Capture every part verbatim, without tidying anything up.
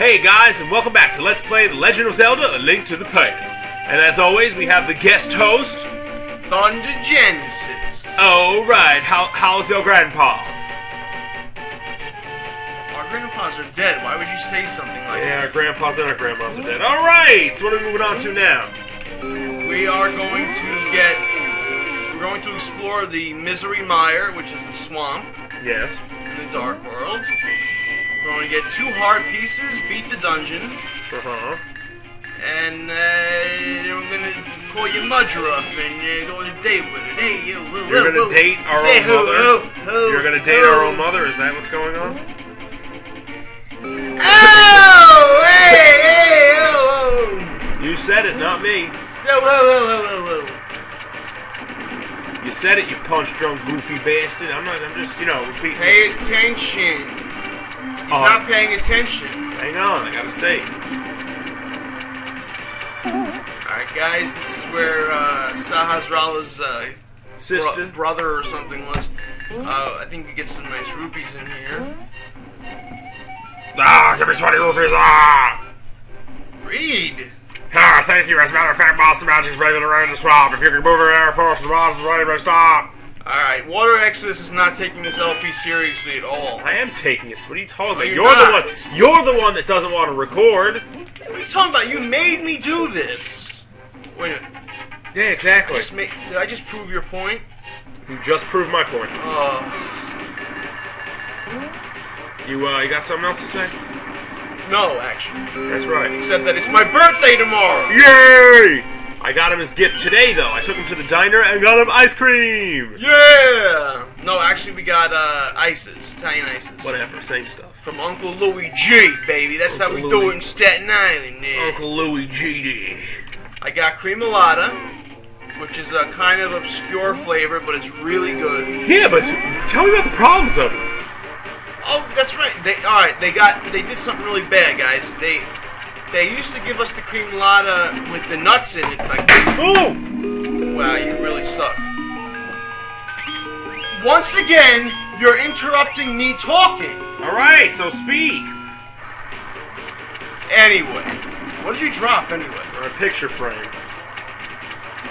Hey guys, and welcome back to Let's Play The Legend of Zelda, A Link to the Past. And as always, we have the guest host, ThunderGenesis. Oh, right. How, how's your grandpas? Our grandpas are dead. Why would you say something like yeah, that? Yeah, our grandpas and our grandmas are dead. Alright, so what are we moving on to now? We are going to get... We're going to explore the Misery Mire, which is the swamp. Yes. In the Dark World. We're going to get two hard pieces, beat the dungeon, uh-huh. and uh, I'm going to call your mother up and uh, go on a date with her. Hey, yo, whoa, You're going to date our Say own ho, mother? Ho, ho, You're going to date ho. our own mother? Is that what's going on? Oh! Hey, hey, oh, oh! You said it, not me. So, whoa, whoa, whoa, whoa, whoa. You said it, you punch-drunk goofy bastard. I'm not, I'm just, you know, repeating. Pay attention. He's um, not paying attention. Hang on, I gotta say. Alright guys, this is where uh, Sahasrala's uh, Sister. Bro brother or something was. Uh, I think we get some nice rupees in here. Ah, give me twenty rupees! Ah! Read! Ah, thank you. As a matter of fact, monster magic's breaking around the swamp. If you can move your air force and monsters running by stop! Alright, Water Exodus is not taking this L P seriously at all. I am taking it. What are you talking about? No, you're you're the one. You're the one that doesn't want to record. What are you talking about? You made me do this. Wait a minute. Yeah, exactly. I just made, did I just prove your point? You just proved my point. Uh, you uh, you got something else to say? No, actually. That's right. Except that it's my birthday tomorrow. Yay! I got him his gift today, though. I took him to the diner and got him ice cream! Yeah! No, actually, we got uh, ices. Italian ices. Whatever, same stuff. From Uncle Louis G, baby. That's Uncle how we Louis. do it in Staten Island, man. Uncle Louis G D. I got creamolata, which is a kind of obscure flavor, but it's really good. Yeah, but tell me about the problems of it. Oh, that's right. They Alright, they got... They did something really bad, guys. They... They used to give us the creamolata with the nuts in it. Like, ooh! Wow, you really suck. Once again, you're interrupting me talking. All right, so speak. Anyway, what did you drop anyway? Or a picture frame.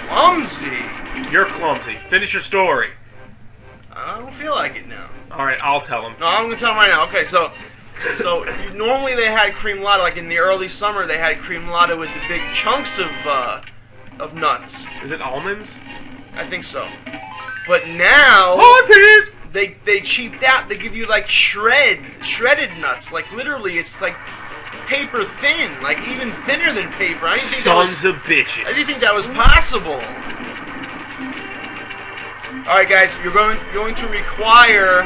Clumsy. You're clumsy. Finish your story. I don't feel like it now. All right, I'll tell him. No, I'm gonna tell him right now. Okay, so. So, you, normally they had creamolata, like in the early summer, they had creamolata with the big chunks of, uh, of nuts. Is it almonds? I think so. But now... Oh, they, they cheaped out, they give you, like, shred, shredded nuts. Like, literally, it's, like, paper thin. Like, even thinner than paper. I didn't think Sons that was, of bitches. I didn't think that was possible. Alright, guys, you're going, going to require,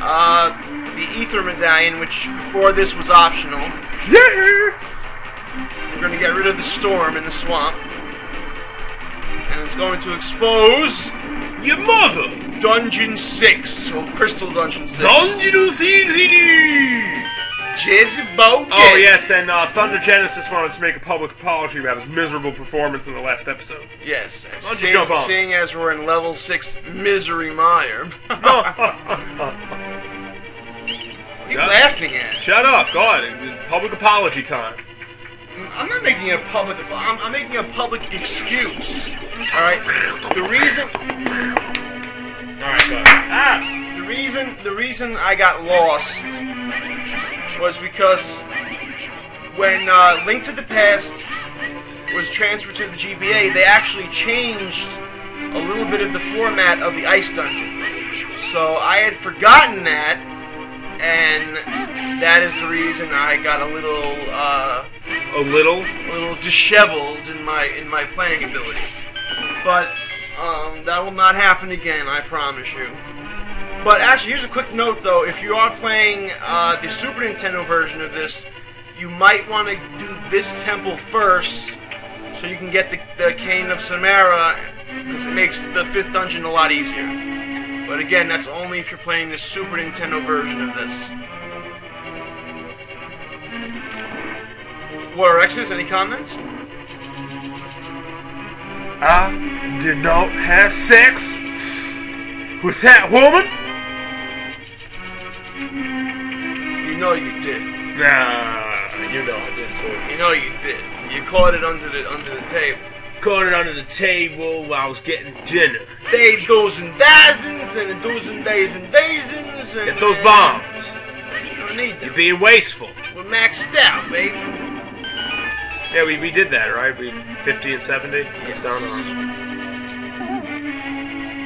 uh... the Ether Medallion, which before this was optional. Yeah! We're going to get rid of the storm in the swamp. And it's going to expose... your mother! Dungeon six. Or Crystal Dungeon six. Dungeon six it is! Jezebel! Oh yes, and uh, ThunderGenesis wanted to make a public apology about his miserable performance in the last episode. Yes. Why don't you jump on? Seeing as we're in level six Misery Mire. What are you laughing at? Shut up, God! Public apology time. I'm not making a public. I'm, I'm making a public excuse. All right. The reason. All right, God. Ah. The reason. The reason I got lost was because when uh, Link to the Past was transferred to the G B A, they actually changed a little bit of the format of the ice dungeon. So I had forgotten that. And that is the reason I got a little, uh, a little, a little disheveled in my in my playing ability. But um, that will not happen again, I promise you. But actually, here's a quick note though: if you are playing uh, the Super Nintendo version of this, you might want to do this temple first, so you can get the, the Cane of Samara. This makes the fifth dungeon a lot easier. But again, that's only if you're playing the Super Nintendo version of this. Water Exodus, any comments? I did not have sex with that woman. You know you did. Nah, you know I didn't do it. You know you did. You caught it under the under the table. Caught it under the table while I was getting dinner. They do's and dozens and a dozen days and dozens and get those bombs. You don't need them. You're being wasteful. We're maxed out, baby. Yeah, we, we did that, right? We fifty and seventy? Yes. That's down on.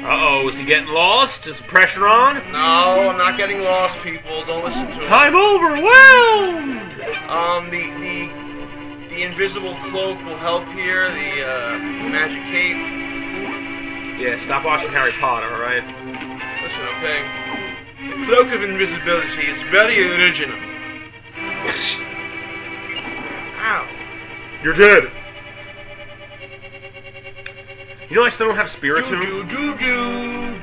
Uh-oh, is he getting lost? Is the pressure on? No, I'm not getting lost, people. Don't listen to him. I'm overwhelmed! Um, the, the, the invisible cloak will help here. The, uh, magic cape. Yeah, stop watching Harry Potter, alright? Listen, okay? The cloak of invisibility is very original. Ow. You're dead. You know I still don't have Spiritomb. Do, do, do,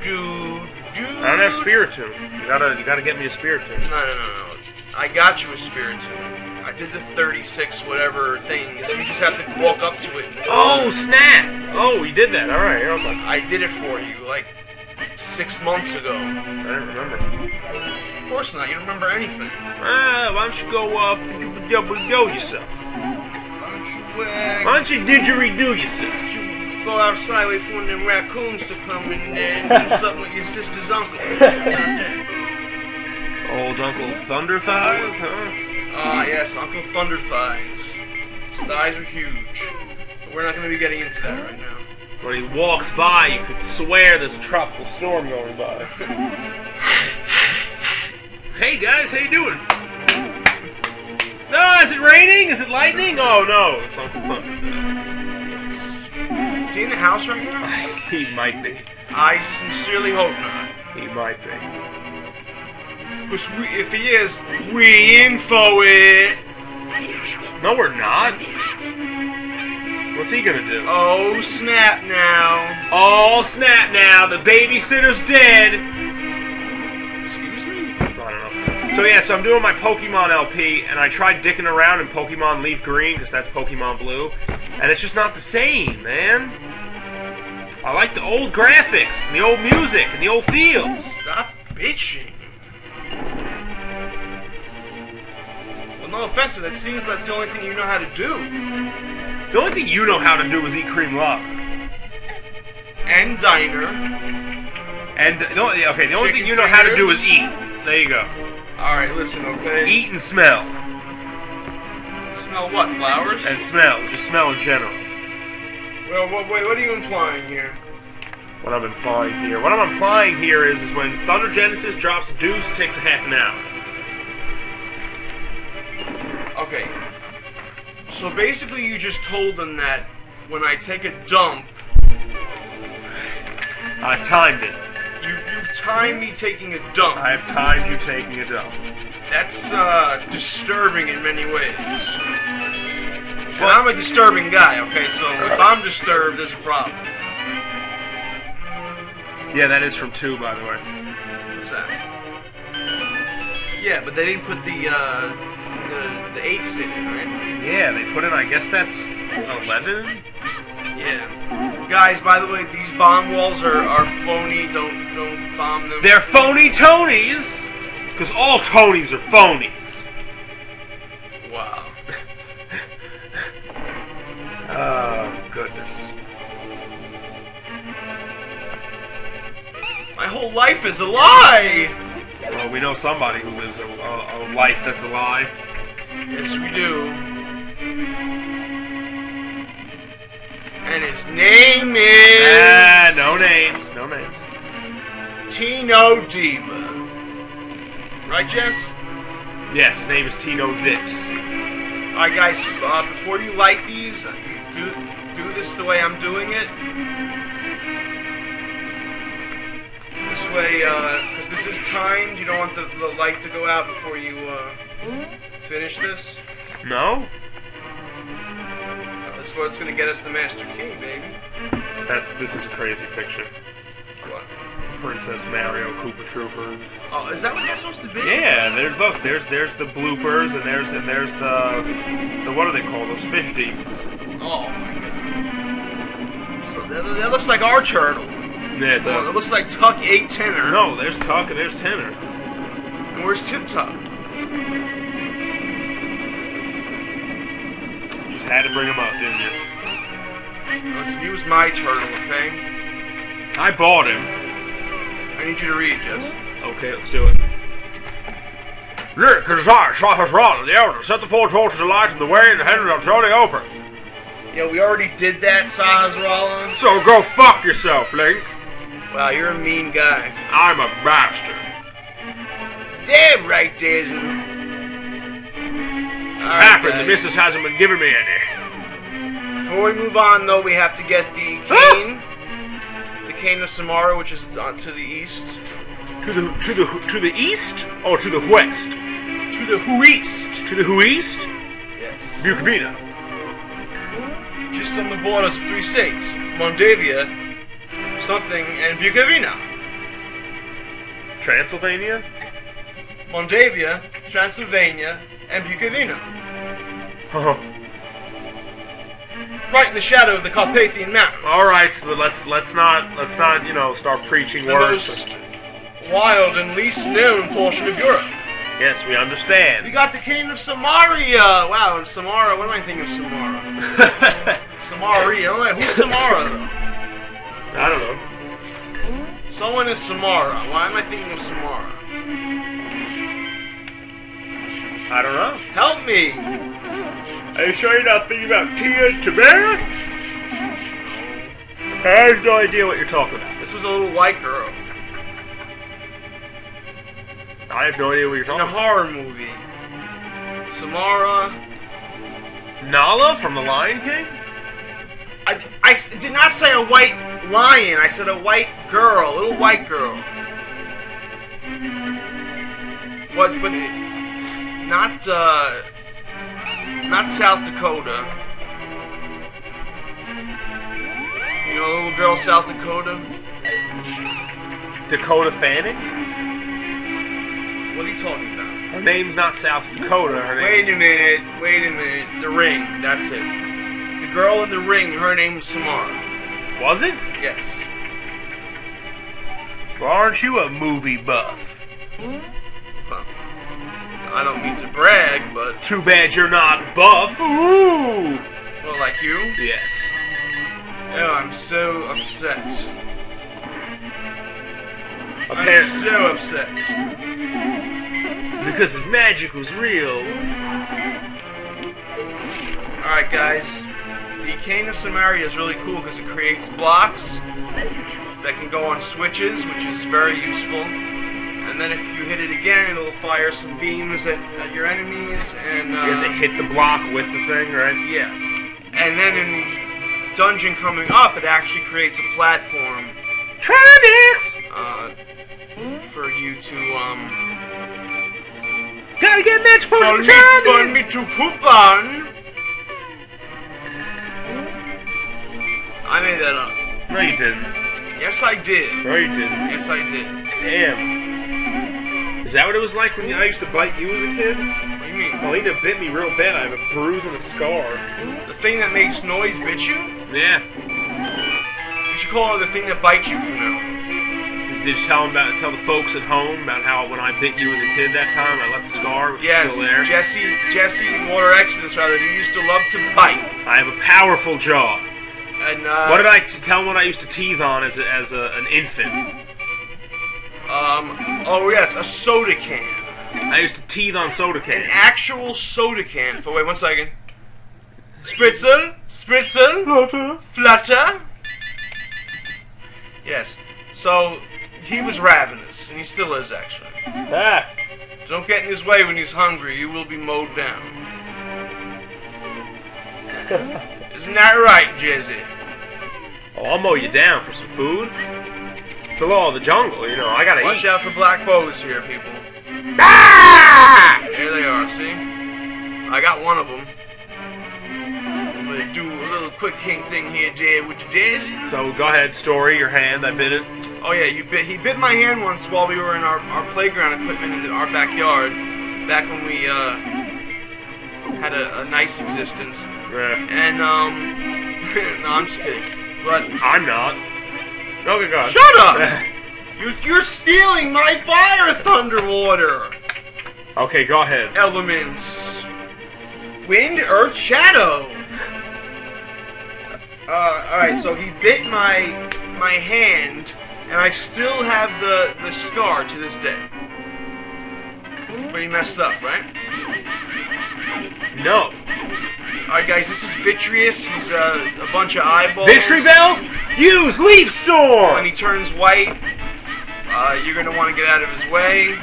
do, do, do. I don't have Spiritomb. You gotta, you gotta get me a Spiritomb. No, no, no, no. I got you a Spiritomb. I did the thirty-six whatever thing. So you just have to walk up to it. Oh snap! Oh, you did that. All right. Here, I'm like, I did it for you like six months ago. I don't remember. Of course not. You don't remember anything. Ah, why don't you go up and go yourself? Why don't you didgeridoo yourself? You go outside, wait for one of them raccoons to come in and do something with your sister's uncle. Old Uncle Thunderthighs, huh? Ah, uh, yes, Uncle Thunderthighs. His thighs are huge. But we're not going to be getting into that right now. When he walks by, you could swear there's a tropical storm going by. Hey guys, how you doing? No, is it raining? Is it lightning? Oh no, it's Uncle Thunderthighs. Is he in the house right now? He might be. I sincerely hope not. He might be. Because we, if he is, we info it. No, we're not. What's he gonna do? Oh snap now. Oh snap now. The babysitter's dead. So yeah, so I'm doing my Pokemon L P, and I tried dicking around in Pokemon Leaf Green, because that's Pokemon Blue, and it's just not the same, man. I like the old graphics, and the old music, and the old feel. Stop bitching. Well, no offense, but that seems like that's the only thing you know how to do. The only thing you know how to do is eat cream lava. And diner. And, no, okay, the only Chicken thing you know fingers. How to do is eat. There you go. Alright, listen, okay? Eat and smell. Smell what? Flowers? And smell. Just smell in general. Well, what, wait, what are you implying here? What I'm implying here? What I'm implying here is, is when ThunderGenesis drops a deuce, it takes a half an hour. Okay. So basically you just told them that when I take a dump... I've timed it. You, you've timed me taking a dump. I have timed you taking a dump. That's, uh, disturbing in many ways. Well, I'm a disturbing guy, okay, so if I'm disturbed, there's a problem. Yeah, that is from two, by the way. What's that? Yeah, but they didn't put the, uh, the, the eights in it, right? Yeah, they put in, I guess that's eleven? Yeah. Guys, by the way, these bomb walls are, are phony. Don't don't bomb them. They're phony Tonys! Because all Tonys are phonies. Wow. Oh, goodness. My whole life is a lie! Well, we know somebody who lives a, a, a life that's a lie. Yes, we do. And his name is... Ah, no names, no names. Tino Diva. Right, Jess? Yes, his name is Tino Vips. Alright, guys, uh, before you like these, do, do this the way I'm doing it. This way, because uh, this is timed, you don't want the, the light to go out before you uh, finish this. No? That's what's gonna get us the Master Key, baby. That's this is a crazy picture. What? Princess Mario, Koopa Trooper. Oh, is that what that's supposed to be? Yeah, there's both. There's there's the bloopers and there's and there's the the what do they call those fish demons? Oh my god. So that, that looks like our turtle. Yeah, it does. It looks like Tuck ate Tenor. No, there's Tuck and there's Tenor. And where's Tip Top? just had to bring him up, didn't you? Listen, he was my turtle, okay? I bought him. I need you to read, Jess. Okay, let's do it. Look, it's I, Sahasrala, the elder, set the four torches alight in the way and headed on slowly over. Yeah, we already did that, Sahasrala. So go fuck yourself, Link. Wow, you're a mean guy. I'm a bastard. Damn right, Daisy. Right, happened, guys. The missus hasn't been giving me any. Before we move on, though, we have to get the cane. Ah! The cane of Samara, which is to the east. To the to the to the east or to the west? To the who east. To the who east? Yes. Bukovina. Just on the borders of three states, Moldavia, something, and Bukovina. Transylvania. Moldavia, Transylvania, and Bukovina. Huh. Right in the shadow of the Carpathian Mountains. All right, so let's let's not let's not you know start preaching the words. Most wild and least known portion of Europe. Yes, we understand. We got the Cane of Samaria. Wow, and Samara. What am I thinking of Samara? Samaria. I don't know. Who's Samara though? I don't know. Someone is Samara. Why am I thinking of Samara? I don't know. Help me! Are you sure you're not thinking about Tia and Tamara? I have no idea what you're talking about. This was a little white girl. I have no idea what you're talking about. In a horror movie. Samara. Nala from The Lion King? I, I did not say a white lion. I said a white girl. A little white girl. Was, but... It, Not, uh, not South Dakota. You know, little girl, South Dakota. Dakota Fanning? What are you talking about? Her name's not South Dakota. Her wait a minute, wait a minute. The Ring, that's it. The girl in The Ring, her name was Samara. Was it? Yes. Well, aren't you a movie buff? Huh. I don't mean to brag, but... Too bad you're not buff! Ooh! Well, like you? Yes. Oh, I'm so upset. I'm so upset. Because if magic was real... Alright, guys. The Cane of Samaria is really cool because it creates blocks that can go on switches, which is very useful. And then if you hit it again, it'll fire some beams at, at your enemies, and, uh... You have to hit the block with the thing, right? Yeah. And then in the dungeon coming up, it actually creates a platform... Tridix! Uh, for you to, um... Gotta get match for me, for me to poop on! I made that up. No, you didn't. Yes, I did. No, you didn't. Yes, I did. Damn. Is that what it was like when I used to bite you as a kid? What do you mean? Well, Alina bit me real bad. I have a bruise and a scar. The thing that makes noise bit you? Yeah. You should call her the thing that bites you from now on. Did you tell, them about, tell the folks at home about how when I bit you as a kid that time, I left the scar, which yes, is still there? Yes, Jesse, Jesse in Water Exodus, rather, who used to love to bite. I have a powerful jaw. And, uh... What did I t tell them what I used to teeth on as, a, as a, an infant? Um, oh yes, a soda can. I used to teeth on soda cans. An actual soda can. For, wait, one second. Spritzel, spritzel, flutter, flutter. Yes, so he was ravenous, and he still is, actually. Ah. Don't get in his way when he's hungry, you will be mowed down. Isn't that right, Jizzy? Oh, I'll mow you down for some food. It's the law of the jungle, you know, I gotta Watch eat. Watch out for black boas here, people. Ah! Here they are, see? I got one of them. I'm gonna do a little quick hink thing here, Dad, with your daisy. So, go ahead, story, your hand, I bit it. Oh yeah, you bit. He bit my hand once while we were in our, our playground equipment in our backyard, back when we, uh, had a, a nice existence. Yeah. And, um, no, I'm just kidding. But I'm not. Oh my God. Shut up! you're, you're stealing my fire, Thunderwater! Okay, go ahead. Elements. Wind, earth, shadow. Uh, alright, so he bit my my hand, and I still have the, the scar to this day. But he messed up, right? No. Alright guys, this is Vitreous. He's uh, a bunch of eyeballs. Vitribel? Use Leaf Storm! When he turns white, uh, you're going to want to get out of his way.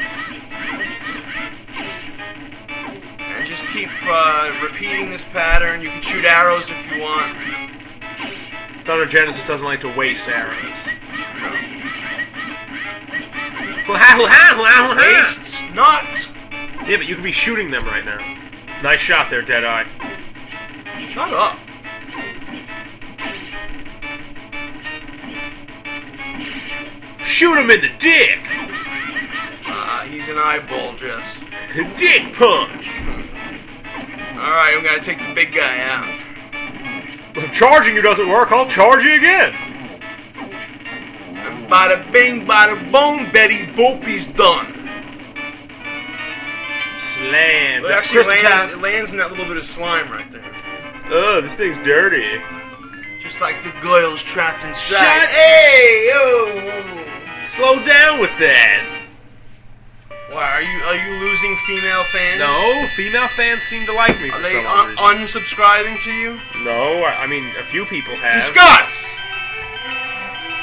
And just keep uh, repeating this pattern. You can shoot arrows if you want. ThunderGenesis doesn't like to waste arrows. Waste not! Yeah, but you could be shooting them right now. Nice shot there, Deadeye. Shut up. Shoot him in the dick! Ah, uh, he's an eyeball, Jess. Dick punch! Alright, I'm gonna take the big guy out. If charging you doesn't work, I'll charge you again! And bada bing, bada boom, Betty Boop, he's done. Slam. Well, it actually lands, it lands in that little bit of slime right there. Oh, this thing's dirty. Just like the goyle's trapped inside. Shut hey, oh. Slow down with that. Why, are you are you losing female fans? No, female fans seem to like me for some reason. Are they unsubscribing to you? No, I, I mean, a few people have. Discuss!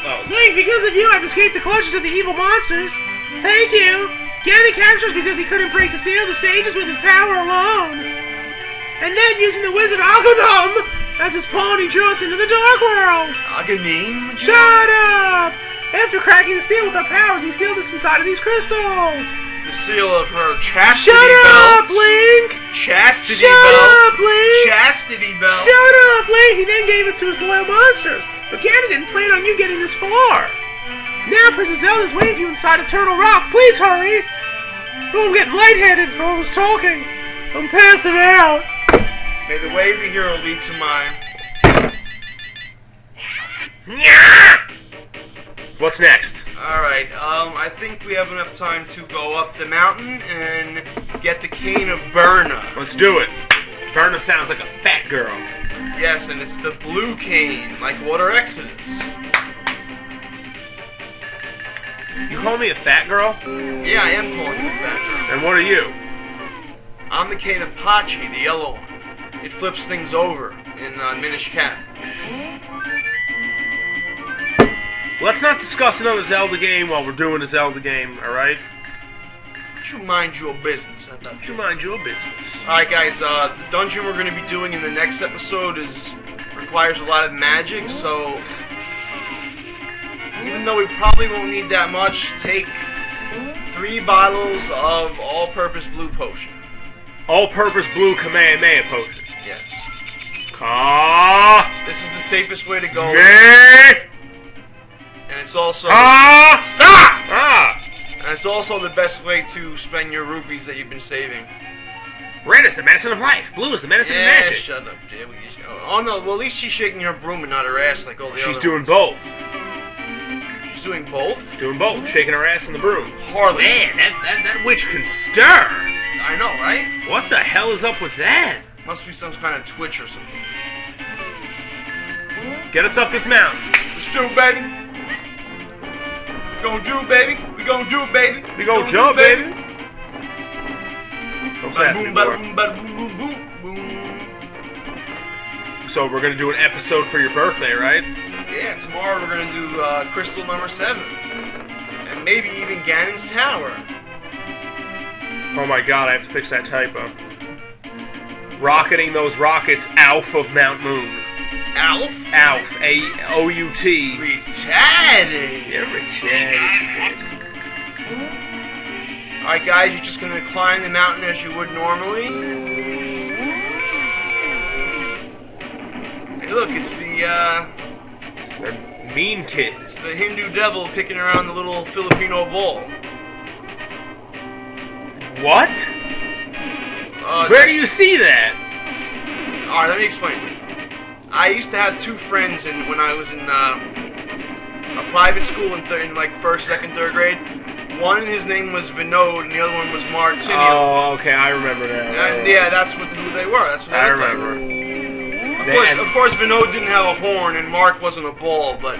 Oh. Link, because of you, I've escaped the clutches of the evil monsters. Thank you. Ganon captures because he couldn't break the seal of the sages with his power alone. And then, using the wizard Agahnim as his pawn, he drew us into the dark world. Agahnim? Shut up! After cracking the seal with our powers, he sealed us inside of these crystals. The seal of her chastity belt. Shut up, Link! Chastity belt. Shut up, Link! Chastity belt. Shut up, Link! He then gave us to his loyal monsters. But Ganon didn't plan on you getting this far. Now Princess Zelda's waiting for you inside of Turtle Rock. Please hurry! Oh, I'm getting lightheaded for all this talking. I'm passing out. May the way of the hero lead to mine. What's next? Alright, um, I think we have enough time to go up the mountain and get the Cane of Byrna. Let's do it. Byrna sounds like a fat girl. Yes, and it's the blue cane, like Water Exodus. You call me a fat girl? Yeah, I am calling you a fat girl. And what are you? I'm the Cane of Pachi, the yellow one. It flips things over in uh, Minish Cap. Let's not discuss another Zelda game while we're doing a Zelda game, alright? You mind your business. I thought you mind your business. Alright guys, uh, the dungeon we're going to be doing in the next episode is requires a lot of magic, so even though we probably won't need that much, take three bottles of all-purpose blue potion. All-purpose blue Kamehameha potion? Yes. Ka this is the safest way to go. Yeah. And it's also ah! Stop! Ah! And it's also the best way to spend your rupees that you've been saving. Red is the medicine of life. Blue is the medicine yeah, of magic. Shut up, dude. Oh no, well at least she's shaking her broom and not her ass like all the she's other. She's doing ones. both. She's doing both. She's doing both, shaking her ass in the broom. Harley. Man, that, that that witch can stir. I know, right? What the hell is up with that? Must be some kind of twitch or something. Get us up this mountain. Let's do it, baby. We gonna do it, baby. We gonna do it, baby. We gonna, gonna jump, do, baby. baby. Boom, boom, boom, boom, boom, boom. So we're gonna do an episode for your birthday, right? Yeah, tomorrow we're gonna do uh, Crystal Number Seven, and maybe even Ganon's Tower. Oh my God, I have to fix that typo. Rocketing those rockets, Alf of Mount Moon. Alf? Alf. A O U T. Retarded. Yeah, retarded. Alright guys, you're just gonna climb the mountain as you would normally. Hey look, it's the, uh... it's the mean kid. It's the Hindu devil picking around the little Filipino ball. What? Uh, Where do you see that? Alright, let me explain. I used to have two friends in, when I was in uh, a private school in, in like first, second, third grade. One, his name was Vinod, and the other one was Martinio. Oh, okay, I remember that. And yeah, that's what the, who they were. That's what I remember. Like. course, of course, Vinod didn't have a horn and Mark wasn't a ball, but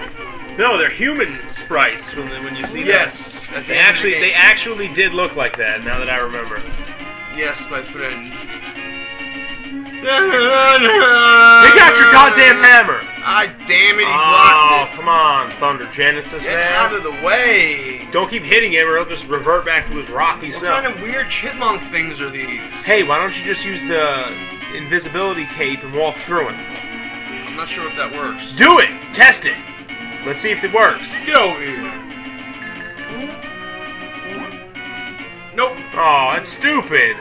no, they're human sprites when when you see them. Yes, that. they actually the they actually did look like that. Now that I remember. Yes, my friend. They got your goddamn hammer! Ah, damn it, he blocked it. Oh, come on, ThunderGenesis, man. Get out of the way. Don't keep hitting him or he'll just revert back to his rocky self. What kind of weird chipmunk things are these? Hey, why don't you just use the invisibility cape and walk through it? I'm not sure if that works. Do it! Test it! Let's see if it works. Get over here. Nope. Oh, that's stupid.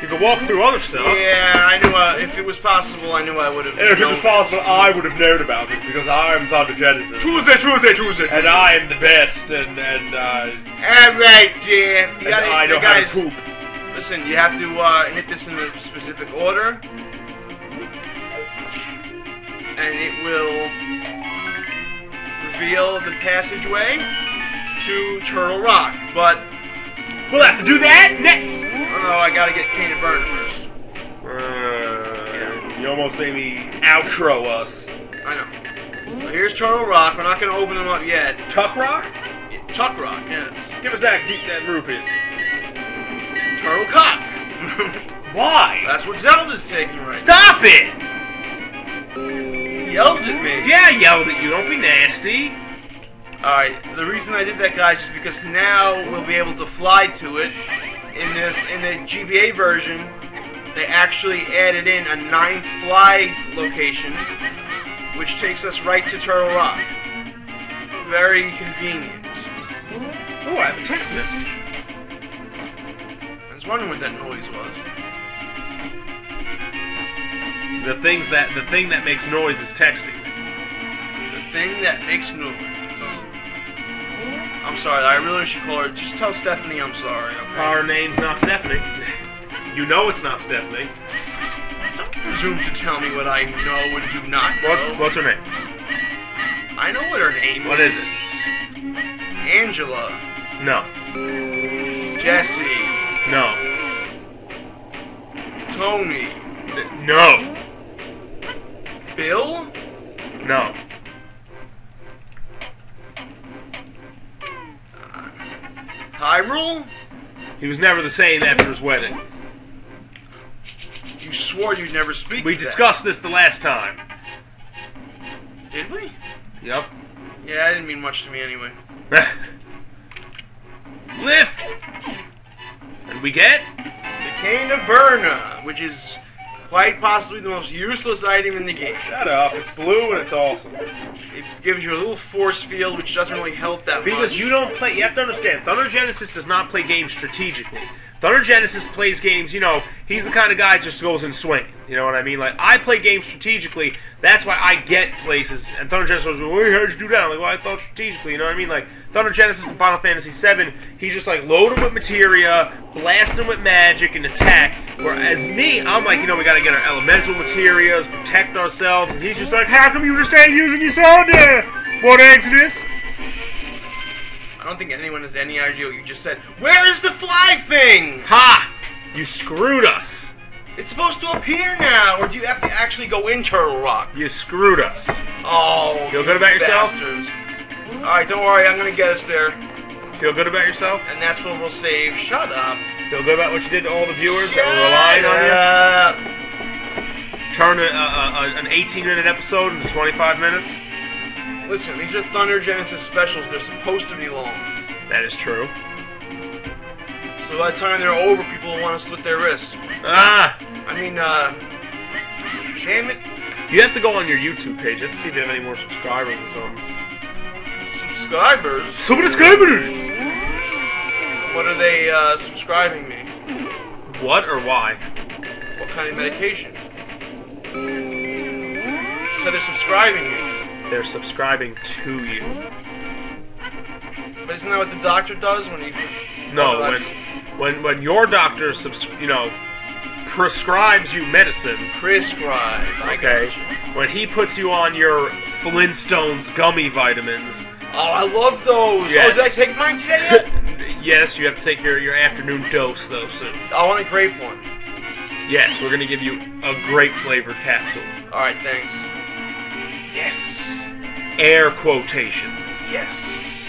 You could walk through other stuff. Yeah, I knew uh, if it was possible, I knew I would have. If it was possible, I would have known about it because I am ThunderGenesis. Tuesday, Tuesday, Tuesday, and I am the best. And and uh, all right, dear. You gotta, I know guys, how to poop. Listen, you have to uh, hit this in a specific order, and it will reveal the passageway to Turtle Rock. But we'll have to do that next. Oh, I gotta get Cane of Byrna first. Uh, yeah. You almost made me outro us. I know. So here's Turtle Rock. We're not gonna open them up yet. Tuck Rock? Yeah, Tuck Rock, yes. Give us that geek that rupees. Turtle Cock. Why? That's what Zelda's taking right Stop now. Stop it! He yelled at me. Yeah, I yelled at you. Don't be nasty. Alright, the reason I did that, guys, is because now we'll be able to fly to it. In this, in the G B A version, they actually added in a ninth fly location, which takes us right to Turtle Rock. Very convenient. Oh, I have a text message. I was wondering what that noise was. The things that the thing that makes noise is texting. The thing that makes noise. I'm sorry, I really should call her. Just tell Stephanie I'm sorry, okay? Our name's not Stephanie. You know it's not Stephanie. Don't presume to tell me what I know and do not know. What, what's her name? I know what her name what is. What is it? Angela. No. Jesse. No. Tony. No. Bill? No. Hyrule? He was never the same after his wedding. You swore you'd never speak. We discussed this the last time. Did we? Yep. Yeah, it didn't mean much to me anyway. Lift! And we get the Cane of Byrna, which is quite possibly the most useless item in the game. Shut up, it's blue and it's awesome. It gives you a little force field, which doesn't really help that because much. Because you don't play, you have to understand, ThunderGenesis does not play games strategically. ThunderGenesis plays games, you know, he's the kind of guy just goes and swing. You know what I mean? Like, I play games strategically, that's why I get places, and ThunderGenesis was like, well, how'd you do that? I'm like, well, I thought strategically, you know what I mean? Like, ThunderGenesis in Final Fantasy seven, he just, like, load him with materia, blast him with magic, and attack, whereas me, I'm like, you know, we gotta get our elemental materias, protect ourselves, and he's just like, how come you just ain't using your Zelda? Water Exodus? I don't think anyone has any idea what you just said. Where is the fly thing? Ha! You screwed us. It's supposed to appear now, or do you have to actually go in Turtle Rock? You screwed us. Oh, feel good about yourself? Alright, don't worry, I'm gonna get us there. Feel good about yourself? And that's when we'll save. Shut up. Feel good about what you did to all the viewers Shut that were relying on you? Turn a, a, a, an eighteen minute episode into twenty-five minutes? Listen, these are ThunderGenesis specials. They're supposed to be long. That is true. So by the time they're over, people will want to slit their wrists. Ah! I mean, uh... damn it. You have to go on your YouTube page. You have to see if you have any more subscribers or something. Subscribers? Subscribers! What are they, uh, subscribing me? What or why? What kind of medication? So they're subscribing me. They're subscribing to you. But isn't that what the doctor does when he... No, oh, no when... When when your doctor, subs you know, prescribes you medicine. Prescribe. Okay. When he puts you on your Flintstones gummy vitamins. Oh, I love those. Yes. Oh, did I take mine today yet? Yes, you have to take your, your afternoon dose, though, soon. I want a grape one. Yes, we're gonna give you a grape flavor capsule. Alright, thanks. Yes! Air quotations. Yes!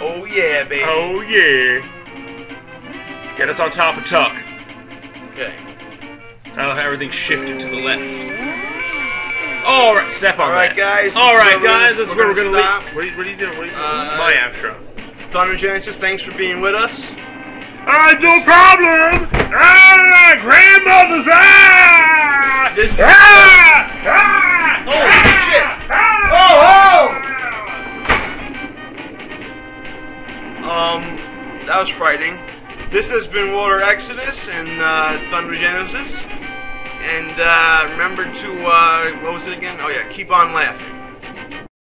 Oh yeah, baby. Oh yeah. Get us on top of Tuck. Okay. I love how everything's shifted to the left. Alright, step on All right, that. Guys, Alright, guys. This is where we're gonna, we're gonna stop. What are, you, what are you doing? What are you doing? Uh, My Amstrad. ThunderGenesis, thanks for being with us. Alright, no problem! Ah! Grandmother's ah! This is ah! Ah! Holy ah! shit! Ah! Oh, oh! Um, that was frightening. This has been Water Exodus and uh, ThunderGenesis. And uh, remember to, uh, what was it again? Oh yeah, keep on laughing.